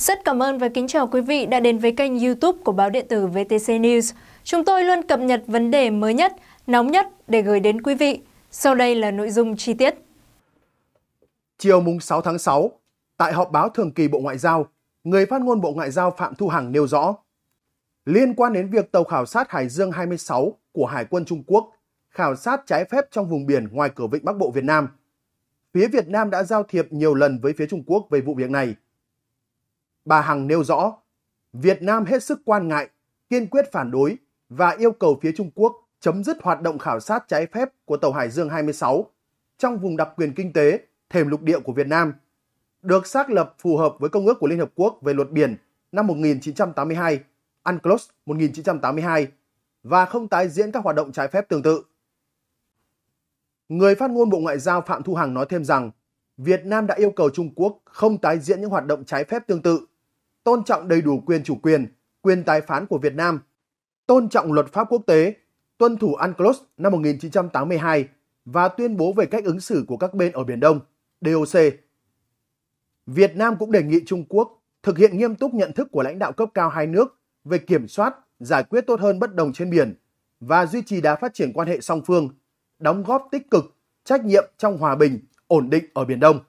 Rất cảm ơn và kính chào quý vị đã đến với kênh YouTube của báo điện tử VTC News. Chúng tôi luôn cập nhật vấn đề mới nhất, nóng nhất để gửi đến quý vị. Sau đây là nội dung chi tiết. Chiều 6 tháng 6, tại họp báo thường kỳ Bộ Ngoại giao, người phát ngôn Bộ Ngoại giao Phạm Thu Hằng nêu rõ, liên quan đến việc tàu khảo sát Hải Dương 26 của Hải quân Trung Quốc khảo sát trái phép trong vùng biển ngoài cửa Vịnh Bắc Bộ Việt Nam, phía Việt Nam đã giao thiệp nhiều lần với phía Trung Quốc về vụ việc này. Bà Hằng nêu rõ, Việt Nam hết sức quan ngại, kiên quyết phản đối và yêu cầu phía Trung Quốc chấm dứt hoạt động khảo sát trái phép của tàu Hải Dương 26 trong vùng đặc quyền kinh tế, thềm lục địa của Việt Nam, được xác lập phù hợp với Công ước của Liên Hợp Quốc về luật biển năm 1982, UNCLOS 1982, và không tái diễn các hoạt động trái phép tương tự. Người phát ngôn Bộ Ngoại giao Phạm Thu Hằng nói thêm rằng, Việt Nam đã yêu cầu Trung Quốc không tái diễn những hoạt động trái phép tương tự, tôn trọng đầy đủ quyền chủ quyền tái phán của Việt Nam, tôn trọng luật pháp quốc tế, tuân thủ UNCLOS năm 1982 và tuyên bố về cách ứng xử của các bên ở Biển Đông, DOC. Việt Nam cũng đề nghị Trung Quốc thực hiện nghiêm túc nhận thức của lãnh đạo cấp cao hai nước về kiểm soát, giải quyết tốt hơn bất đồng trên biển và duy trì đà phát triển quan hệ song phương, đóng góp tích cực, trách nhiệm trong hòa bình, ổn định ở Biển Đông.